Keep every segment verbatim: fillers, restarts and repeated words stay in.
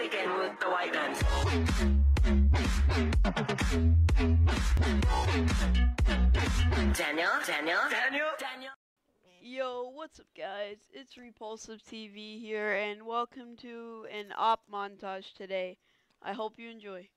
it again with the white guns. Daniel, Daniel, Daniel, Daniel. Yo, what's up guys? It's Repulsive T V here and welcome to an op montage today. I hope you enjoy.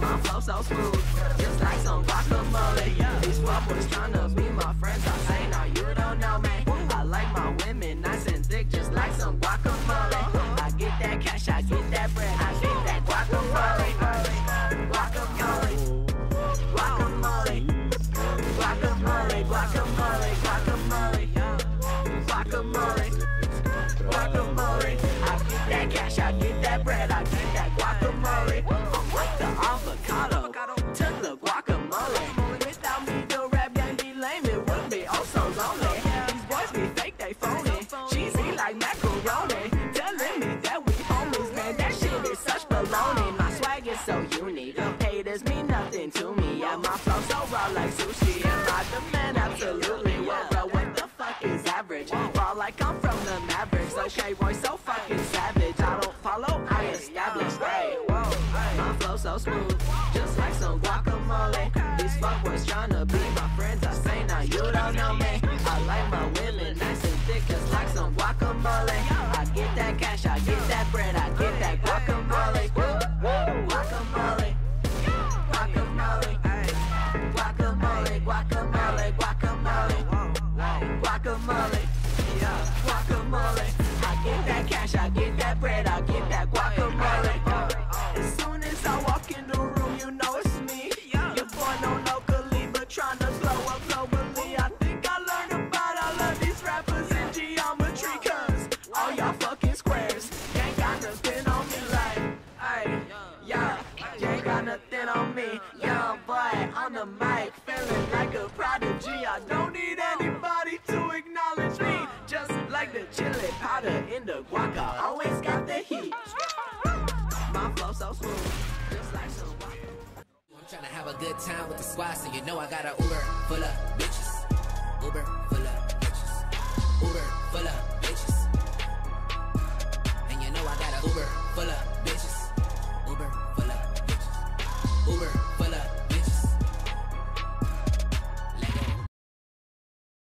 My flow so smooth, just like some vodka mullet. These wild boys tryna be my friends, I say now you don't know man. I like my women nice and thick, just like some guacamole. I get that cash, I get that bread, I get that guacamole. Guacamole, guacamole, guacamole, guacamole, guacamole, guacamole, guacamole. I get that cash, I get that bread, I get that guacamole. Like the avocado, took the guacamole. Without me, the rap gang be lame, it would be oh so lonely. These boys be fake, they phony, cheesy like macaroni. Telling me that we homies, man, that shit is such baloney. My swag is so unique, haters mean nothing to me. And my flow so raw like sushi, and I demand absolutely. Well, bro, what the fuck is average? Fall like I'm from the Mavericks, okay, boy, so fucking savage. I don't follow, I establish, hey. My flow so smooth, just like some guacamole. These fuckboys tryna be my friends, I say now you don't know me. I like my women nice and thick, just like some guacamole. I get that cash, I get that bread, I get that guacamole. Guacamole, guacamole, guacamole, guacamole, guacamole, guacamole, guacamole. I get that cash, I get that bread, I get that guacamole. On me, young boy on the mic, feeling like a prodigy. I don't need anybody to acknowledge me, just like the chili powder in the guac, I always got the heat. My flow so smooth, just like some guac. I'm tryna have a good time with the squad, so you know I got an Uber full of bitches. Uber full of bitches. Uber full of bitches. And you know I got an Uber full of